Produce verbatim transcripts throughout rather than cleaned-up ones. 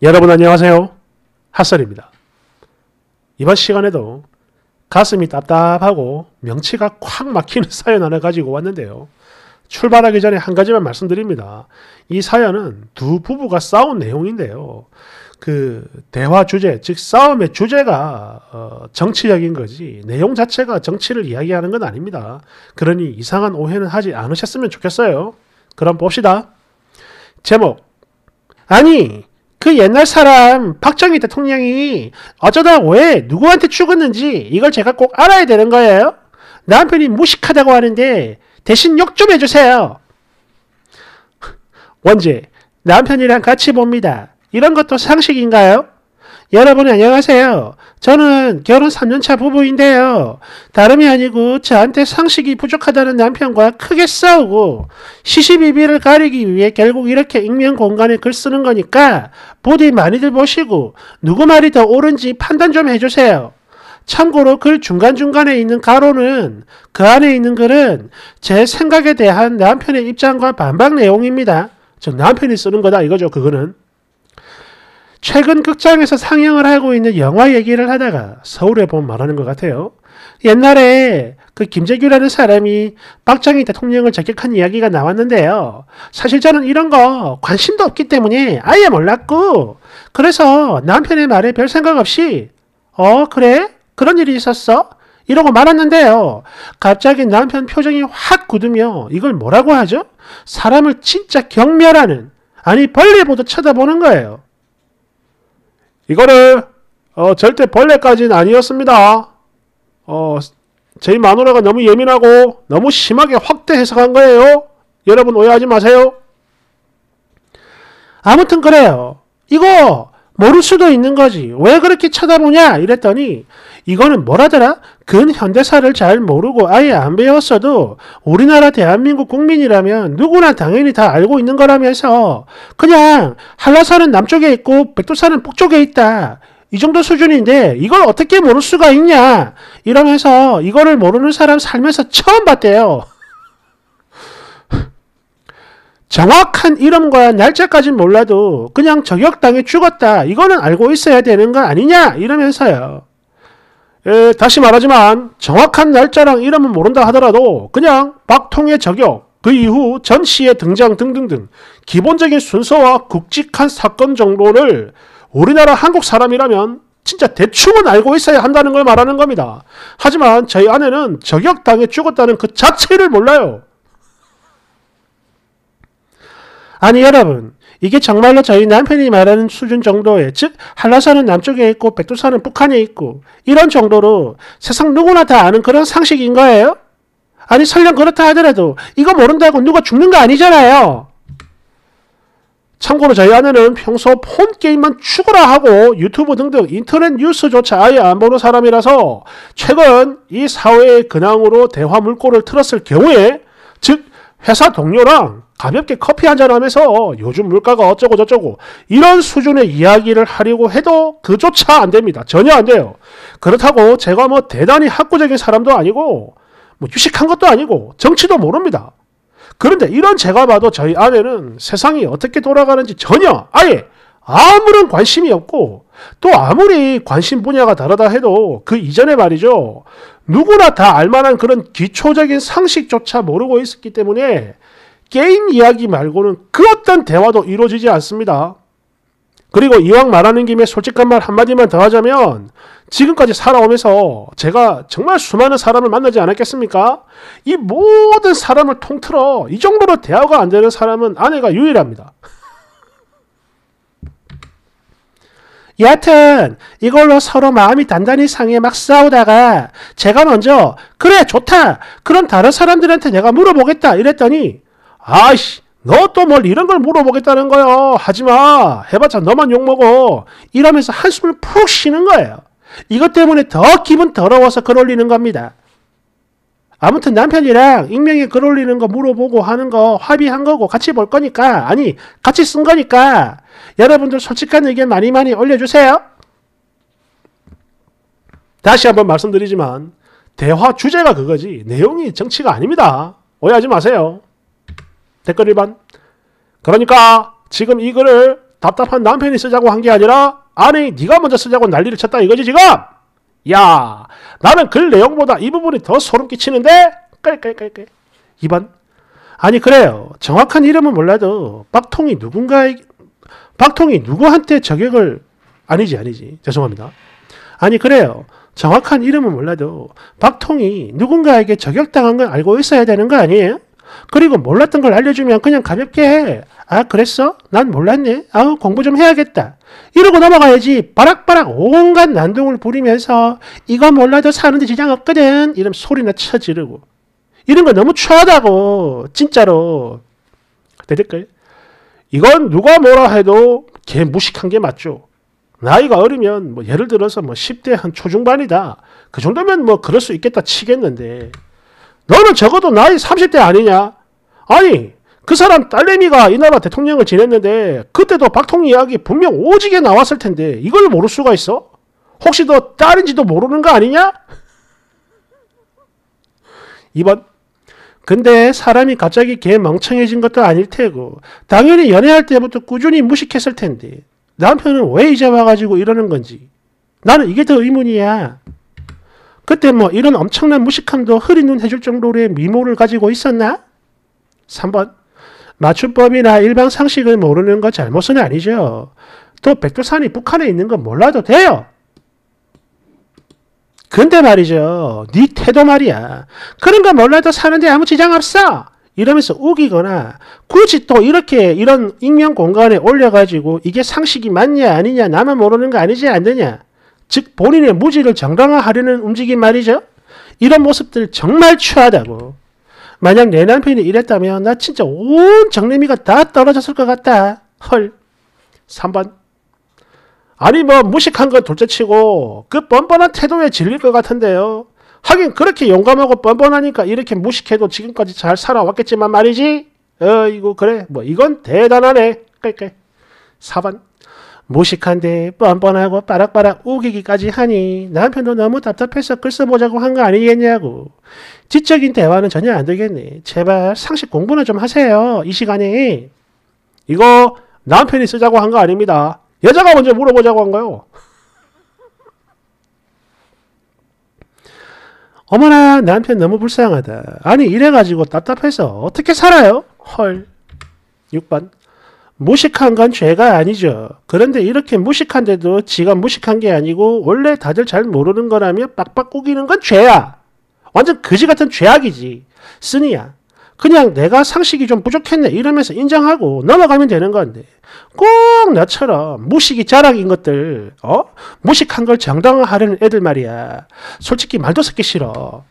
여러분 안녕하세요. 핫설입니다. 이번 시간에도 가슴이 답답하고 명치가 콱 막히는 사연 하나 가지고 왔는데요. 출발하기 전에 한 가지만 말씀드립니다. 이 사연은 두 부부가 싸운 내용인데요. 그 대화 주제, 즉 싸움의 주제가 어, 정치적인 거지 내용 자체가 정치를 이야기하는 건 아닙니다. 그러니 이상한 오해는 하지 않으셨으면 좋겠어요. 그럼 봅시다. 제목, 아니! 그 옛날 사람 박정희 대통령이 어쩌다 왜 누구한테 죽었는지 이걸 제가 꼭 알아야 되는 거예요? 남편이 무식하다고 하는데 대신 욕 좀 해주세요. 원제, 남편이랑 같이 봅니다. 이런 것도 상식인가요? 여러분 안녕하세요. 저는 결혼 삼 년 차 부부인데요. 다름이 아니고 저한테 상식이 부족하다는 남편과 크게 싸우고 시시비비를 가리기 위해 결국 이렇게 익명 공간에 글 쓰는 거니까 부디 많이들 보시고 누구 말이 더 옳은지 판단 좀 해주세요. 참고로 글 중간중간에 있는 가로는, 그 안에 있는 글은 제 생각에 대한 남편의 입장과 반박 내용입니다. 저 남편이 쓰는 거다 이거죠, 그거는. 최근 극장에서 상영을 하고 있는 영화 얘기를 하다가 서울에 보면 말하는 것 같아요. 옛날에 그 김재규라는 사람이 박정희 대통령을 저격한 이야기가 나왔는데요. 사실 저는 이런 거 관심도 없기 때문에 아예 몰랐고, 그래서 남편의 말에 별 생각 없이 어 그래? 그런 일이 있었어? 이러고 말았는데요. 갑자기 남편 표정이 확 굳으며 이걸 뭐라고 하죠? 사람을 진짜 경멸하는, 아니 벌레 보듯 쳐다보는 거예요. 이거는 어, 절대 벌레까지는 아니었습니다. 어, 제 마누라가 너무 예민하고 너무 심하게 확대 해석한 거예요. 여러분 오해하지 마세요. 아무튼 그래요. 이거 모를 수도 있는 거지. 왜 그렇게 쳐다보냐? 이랬더니 이거는 뭐라더라? 근현대사를 잘 모르고 아예 안 배웠어도 우리나라 대한민국 국민이라면 누구나 당연히 다 알고 있는 거라면서 그냥 한라산은 남쪽에 있고 백두산은 북쪽에 있다. 이 정도 수준인데 이걸 어떻게 모를 수가 있냐? 이러면서 이거를 모르는 사람 살면서 처음 봤대요. 정확한 이름과 날짜까진 몰라도 그냥 저격당해 죽었다. 이거는 알고 있어야 되는 거 아니냐? 이러면서요. 에, 다시 말하지만 정확한 날짜랑 이름은 모른다 하더라도 그냥 박통의 저격, 그 이후 전 씨의 등장 등등등 기본적인 순서와 굵직한 사건 정보를 우리나라 한국 사람이라면 진짜 대충은 알고 있어야 한다는 걸 말하는 겁니다. 하지만 저희 아내는 저격당해 죽었다는 그 자체를 몰라요. 아니 여러분, 이게 정말로 저희 남편이 말하는 수준 정도의, 즉 한라산은 남쪽에 있고 백두산은 북한에 있고 이런 정도로 세상 누구나 다 아는 그런 상식인 거예요? 아니 설령 그렇다 하더라도 이거 모른다고 누가 죽는 거 아니잖아요. 참고로 저희 아내는 평소 폰게임만 죽으라 하고 유튜브 등등 인터넷 뉴스조차 아예 안 보는 사람이라서 최근 이 사회의 근황으로 대화 물꼬를 틀었을 경우에, 즉 회사 동료랑 가볍게 커피 한잔하면서 요즘 물가가 어쩌고 저쩌고 이런 수준의 이야기를 하려고 해도 그조차 안됩니다. 전혀 안돼요. 그렇다고 제가 뭐 대단히 학구적인 사람도 아니고 뭐 유식한 것도 아니고 정치도 모릅니다. 그런데 이런 제가 봐도 저희 아내는 세상이 어떻게 돌아가는지 전혀 아예 아무런 관심이 없고, 또 아무리 관심 분야가 다르다 해도 그 이전에 말이죠, 누구나 다 알만한 그런 기초적인 상식조차 모르고 있었기 때문에 게임 이야기 말고는 그 어떤 대화도 이루어지지 않습니다. 그리고 이왕 말하는 김에 솔직한 말 한마디만 더 하자면, 지금까지 살아오면서 제가 정말 수많은 사람을 만나지 않았겠습니까? 이 모든 사람을 통틀어 이 정도로 대화가 안 되는 사람은 아내가 유일합니다. 여하튼 이걸로 서로 마음이 단단히 상해 막 싸우다가 제가 먼저 그래 좋다, 그럼 다른 사람들한테 내가 물어보겠다 이랬더니 아이씨 너 또 뭘 이런 걸 물어보겠다는 거요, 하지마, 해봤자 너만 욕먹어, 이러면서 한숨을 푹 쉬는 거예요. 이것 때문에 더 기분 더러워서 글 올리는 겁니다. 아무튼 남편이랑 익명에 글 올리는 거 물어보고 하는 거 합의한 거고 같이 볼 거니까, 아니 같이 쓴 거니까 여러분들 솔직한 의견 많이 많이 올려주세요. 다시 한번 말씀드리지만 대화 주제가 그거지 내용이 정치가 아닙니다. 오해하지 마세요. 댓글 일 번. 그러니까 지금 이 글을 답답한 남편이 쓰자고 한 게 아니라 아니 네가 먼저 쓰자고 난리를 쳤다 이거지 지금? 야, 나는 글 내용보다 이 부분이 더 소름 끼치는데? 깔깔깔깔. 이 번. 아니 그래요. 정확한 이름은 몰라도 박통이 누군가에 박통이 누구한테 저격을 아니지 아니지. 죄송합니다. 아니 그래요. 정확한 이름은 몰라도 박통이 누군가에게 저격당한 걸 알고 있어야 되는 거 아니에요? 그리고 몰랐던 걸 알려주면 그냥 가볍게 해. 아 그랬어? 난 몰랐네. 아우 공부 좀 해야겠다. 이러고 넘어가야지. 바락바락 온갖 난동을 부리면서 이거 몰라도 사는데 지장 없거든. 이런 소리나 쳐지르고. 이런 거 너무 추하다고. 진짜로. 대댓글. 이건 누가 뭐라 해도 개 무식한 게 맞죠. 나이가 어리면 뭐 예를 들어서 뭐 십 대 한 초중반이다. 그 정도면 뭐 그럴 수 있겠다 치겠는데. 너는 적어도 나이 삼십 대 아니냐? 아니, 그 사람 딸내미가 이 나라 대통령을 지냈는데 그때도 박통 이야기 분명 오지게 나왔을 텐데 이걸 모를 수가 있어? 혹시 너 딸인지도 모르는 거 아니냐? 이 번. 근데 사람이 갑자기 개 멍청해진 것도 아닐 테고 당연히 연애할 때부터 꾸준히 무식했을 텐데 남편은 왜 이제 와가지고 이러는 건지 나는 이게 더 의문이야. 그때 뭐 이런 엄청난 무식함도 흐린 눈 해줄 정도의 미모를 가지고 있었나? 삼 번. 맞춤법이나 일반 상식을 모르는 거 잘못은 아니죠. 또 백두산이 북한에 있는 건 몰라도 돼요. 근데 말이죠. 네 태도 말이야. 그런 거 몰라도 사는데 아무 지장 없어. 이러면서 우기거나 굳이 또 이렇게 이런 익명 공간에 올려가지고 이게 상식이 맞냐 아니냐 나만 모르는 거 아니지 않느냐. 즉 본인의 무지를 정당화하려는 움직임 말이죠. 이런 모습들 정말 추하다고. 만약 내 남편이 이랬다면 나 진짜 온 정내미가 다 떨어졌을 것 같다. 헐. 삼 번. 아니 뭐 무식한 건 둘째치고 그 뻔뻔한 태도에 질릴 것 같은데요. 하긴 그렇게 용감하고 뻔뻔하니까 이렇게 무식해도 지금까지 잘 살아왔겠지만 말이지. 어이구 그래 뭐 이건 대단하네. 깔깔. 사 번. 무식한데 뻔뻔하고 빠락빠락 우기기까지 하니 남편도 너무 답답해서 글 써보자고 한 거 아니겠냐고. 지적인 대화는 전혀 안 되겠네. 제발 상식 공부나 좀 하세요. 이 시간에. 이거 남편이 쓰자고 한 거 아닙니다. 여자가 먼저 물어보자고 한 거요. 어머나 남편 너무 불쌍하다. 아니 이래가지고 답답해서 어떻게 살아요? 헐. 육 번. 무식한 건 죄가 아니죠. 그런데 이렇게 무식한데도 지가 무식한 게 아니고 원래 다들 잘 모르는 거라며 빡빡 꾸기는 건 죄야. 완전 그지같은 죄악이지. 쓰니야. 그냥 내가 상식이 좀 부족했네 이러면서 인정하고 넘어가면 되는 건데 꼭 나처럼 무식이 자랑인 것들 어? 무식한 걸 정당화하려는 애들 말이야. 솔직히 말도 섞기 싫어.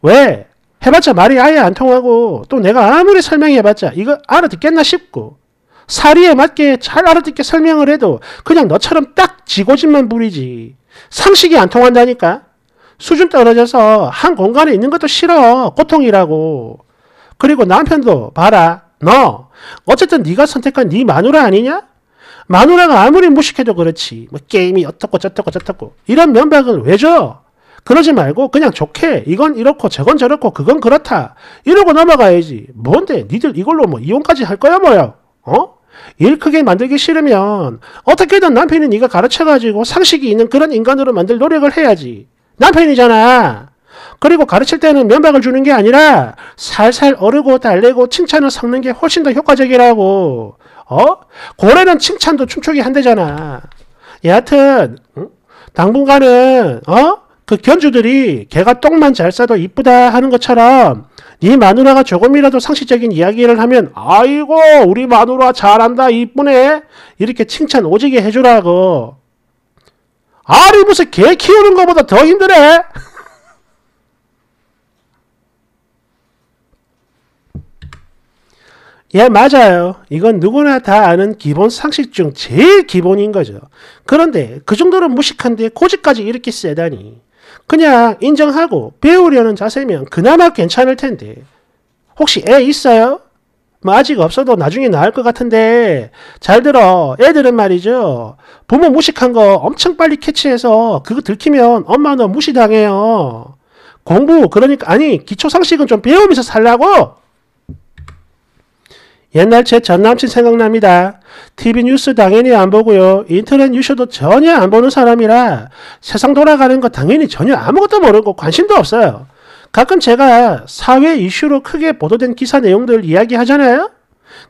왜? 해봤자 말이 아예 안 통하고 또 내가 아무리 설명해봤자 이거 알아듣겠나 싶고 사리에 맞게 잘 알아듣게 설명을 해도 그냥 너처럼 딱 지고집만 부리지. 상식이 안 통한다니까. 수준 떨어져서 한 공간에 있는 것도 싫어. 고통이라고. 그리고 남편도 봐라. 너 어쨌든 네가 선택한 네 마누라 아니냐? 마누라가 아무리 무식해도 그렇지. 뭐 게임이 어떻고 저떻고 저떻고 이런 면박은 왜 줘? 그러지 말고 그냥 좋게 이건 이렇고 저건 저렇고 그건 그렇다. 이러고 넘어가야지. 뭔데 니들 이걸로 뭐 이혼까지 할 거야 뭐야? 어? 일 크게 만들기 싫으면 어떻게든 남편이 네가 가르쳐가지고 상식이 있는 그런 인간으로 만들 노력을 해야지. 남편이잖아. 그리고 가르칠 때는 면박을 주는 게 아니라 살살 어르고 달래고 칭찬을 섞는 게 훨씬 더 효과적이라고. 어? 고래는 칭찬도 춤추기 한대잖아. 여하튼 응? 당분간은 어? 그 견주들이 개가 똥만 잘 싸도 이쁘다 하는 것처럼 네 마누라가 조금이라도 상식적인 이야기를 하면 아이고 우리 마누라 잘한다 이쁘네 이렇게 칭찬 오지게 해주라고. 아니 무슨 개 키우는 것보다 더 힘드네. 예 맞아요. 이건 누구나 다 아는 기본 상식 중 제일 기본인 거죠. 그런데 그 정도로 무식한데 고집까지 이렇게 세다니. 그냥 인정하고 배우려는 자세면 그나마 괜찮을 텐데. 혹시 애 있어요? 뭐 아직 없어도 나중에 나을 것 같은데 잘 들어. 애들은 말이죠. 부모 무식한 거 엄청 빨리 캐치해서 그거 들키면 엄마 너 무시당해요. 공부 그러니까 아니 기초 상식은 좀 배우면서 살라고. 옛날 제 전남친 생각납니다. 티비 뉴스 당연히 안 보고요. 인터넷 뉴스도 전혀 안 보는 사람이라 세상 돌아가는 거 당연히 전혀 아무것도 모르고 관심도 없어요. 가끔 제가 사회 이슈로 크게 보도된 기사 내용들 이야기하잖아요?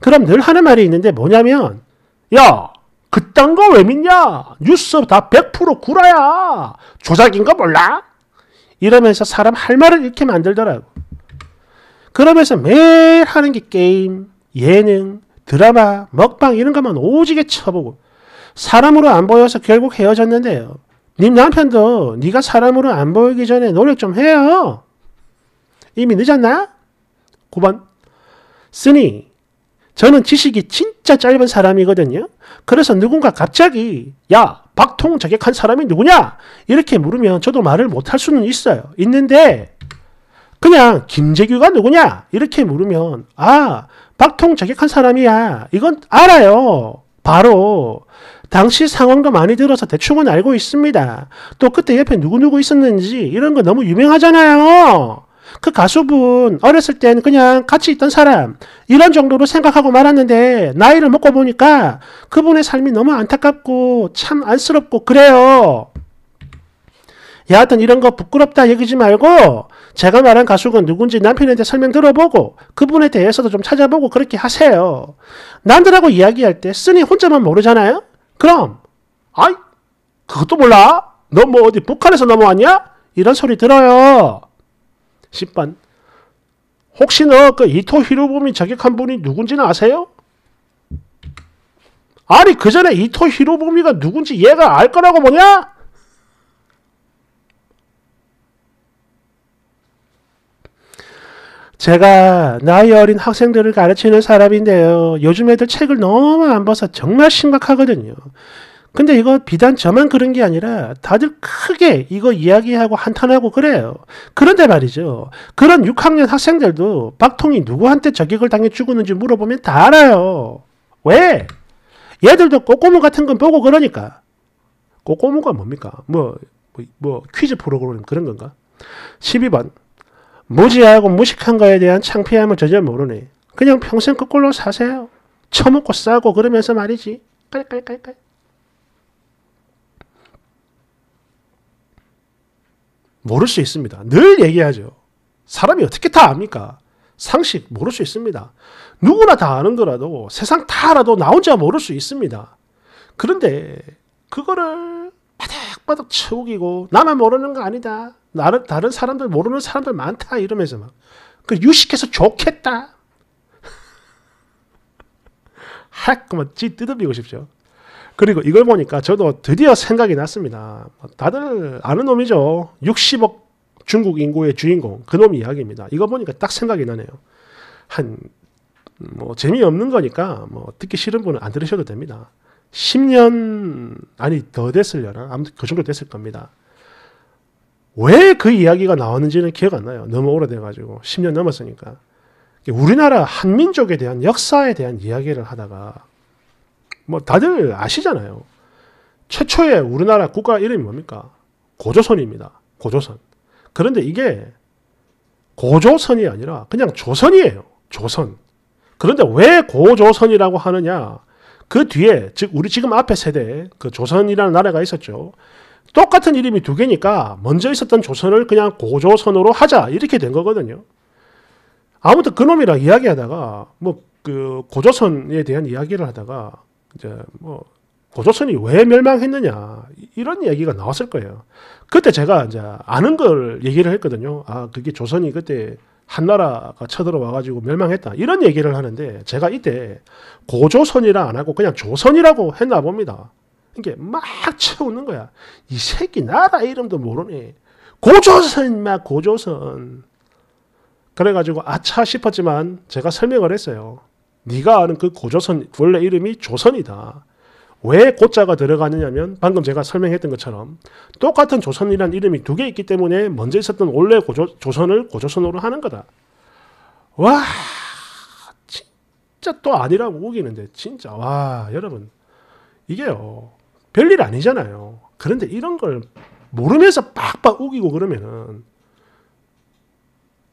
그럼 늘 하는 말이 있는데 뭐냐면 야! 그딴 거 왜 믿냐? 뉴스 다 백 퍼센트 구라야! 조작인 거 몰라? 이러면서 사람 할 말을 잃게 만들더라고. 그러면서 매일 하는 게 게임, 예능, 드라마, 먹방 이런 것만 오지게 쳐보고 사람으로 안 보여서 결국 헤어졌는데요. 님 남편도 네가 사람으로 안 보이기 전에 노력 좀 해요. 이미 늦었나? 구 번. 쓰니 저는 지식이 진짜 짧은 사람이거든요. 그래서 누군가 갑자기 야, 박통 자객한 사람이 누구냐? 이렇게 물으면 저도 말을 못할 수는 있어요. 있는데 그냥 김재규가 누구냐? 이렇게 물으면 아, 박통 자객한 사람이야. 이건 알아요. 바로 당시 상황도 많이 들어서 대충은 알고 있습니다. 또 그때 옆에 누구누구 있었는지 이런 거 너무 유명하잖아요. 그 가수분 어렸을 땐 그냥 같이 있던 사람 이런 정도로 생각하고 말았는데 나이를 먹고 보니까 그분의 삶이 너무 안타깝고 참 안쓰럽고 그래요. 여하튼 이런 거 부끄럽다 얘기지 말고 제가 말한 가수가 누군지 남편한테 설명 들어보고 그분에 대해서도 좀 찾아보고 그렇게 하세요. 남들하고 이야기할 때 쓰니 혼자만 모르잖아요? 그럼 아이 그것도 몰라? 너 뭐 어디 북한에서 넘어왔냐? 이런 소리 들어요. 십 번. 혹시 너 그 이토 히로부미 저격한 분이 누군지는 아세요? 아니 그 전에 이토 히로부미가 누군지 얘가 알 거라고 뭐냐? 제가 나이 어린 학생들을 가르치는 사람인데요. 요즘 애들 책을 너무 안 봐서 정말 심각하거든요. 근데 이거 비단 저만 그런 게 아니라 다들 크게 이거 이야기하고 한탄하고 그래요. 그런데 말이죠. 그런 육 학년 학생들도 박통이 누구한테 저격을 당해 죽었는지 물어보면 다 알아요. 왜? 얘들도 꼬꼬무 같은 건 보고 그러니까. 꼬꼬무가 뭡니까? 뭐, 뭐, 뭐 퀴즈 프로그램 그런 건가? 십이 번. 무지하고 무식한 거에 대한 창피함을 전혀 모르네. 그냥 평생 그꼴로 사세요. 처먹고 싸고 그러면서 말이지. 깔깔깔깔. 모를 수 있습니다. 늘 얘기하죠. 사람이 어떻게 다 압니까? 상식 모를 수 있습니다. 누구나 다 아는 거라도 세상 다 알아도 나 혼자 모를 수 있습니다. 그런데 그거를 바닥바닥 채우기고 나만 모르는 거 아니다. 나는 다른 사람들 모르는 사람들 많다 이러면서 막 그 유식해서 좋겠다. 하얗구만 찌 뜯어비고 싶죠. 그리고 이걸 보니까 저도 드디어 생각이 났습니다. 다들 아는 놈이죠. 육십억 중국 인구의 주인공. 그놈 이야기입니다. 이거 보니까 딱 생각이 나네요. 한, 뭐, 재미없는 거니까, 뭐, 듣기 싫은 분은 안 들으셔도 됩니다. 십 년, 아니, 더 됐으려나? 아무튼 그 정도 됐을 겁니다. 왜 그 이야기가 나왔는지는 기억 안 나요. 너무 오래돼가지고. 십 년 넘었으니까. 우리나라 한민족에 대한 역사에 대한 이야기를 하다가, 뭐 다들 아시잖아요. 최초의 우리나라 국가 이름이 뭡니까? 고조선입니다. 고조선. 그런데 이게 고조선이 아니라 그냥 조선이에요. 조선. 그런데 왜 고조선이라고 하느냐? 그 뒤에 즉 우리 지금 앞에 세대에 그 조선이라는 나라가 있었죠. 똑같은 이름이 두 개니까 먼저 있었던 조선을 그냥 고조선으로 하자 이렇게 된 거거든요. 아무튼 그놈이랑 이야기하다가 뭐 그 고조선에 대한 이야기를 하다가 이제 뭐 고조선이 왜 멸망했느냐 이런 얘기가 나왔을 거예요. 그때 제가 이제 아는 걸 얘기를 했거든요. 아 그게 조선이 그때 한나라가 쳐들어와 가지고 멸망했다 이런 얘기를 하는데 제가 이때 고조선이라 안 하고 그냥 조선이라고 했나 봅니다. 이게 막 채우는 거야. 이 새끼 나라 이름도 모르네. 고조선 막 고조선. 그래가지고 아차 싶었지만 제가 설명을 했어요. 네가 아는 그 고조선 원래 이름이 조선이다. 왜 고자가 들어가느냐면 방금 제가 설명했던 것처럼 똑같은 조선이란 이름이 두 개 있기 때문에 먼저 있었던 원래 고조, 조선을 고조선으로 하는 거다. 와 진짜 또 아니라고 우기는데 진짜 와 여러분 이게요 별일 아니잖아요. 그런데 이런 걸 모르면서 빡빡 우기고 그러면은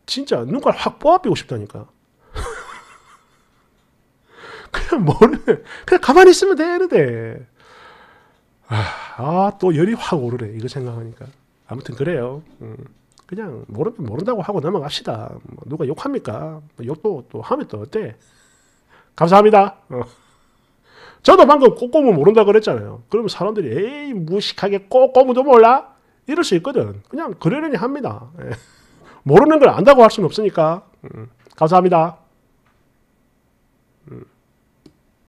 진짜 눈깔 확 뽑아삐고 싶다니까. 그냥 뭐를, 그냥 가만히 있으면 되는데. 아, 또 열이 확 오르래. 이거 생각하니까. 아무튼 그래요. 음, 그냥 모르면 모른다고 하고 넘어갑시다. 뭐 누가 욕합니까? 욕도 또 하면 또 어때? 감사합니다. 어. 저도 방금 꼬꼬무 모른다 그랬잖아요. 그러면 사람들이 에이 무식하게 꼬꼬무도 몰라? 이럴 수 있거든. 그냥 그러려니 합니다. 예. 모르는 걸 안다고 할 수는 없으니까. 음, 감사합니다.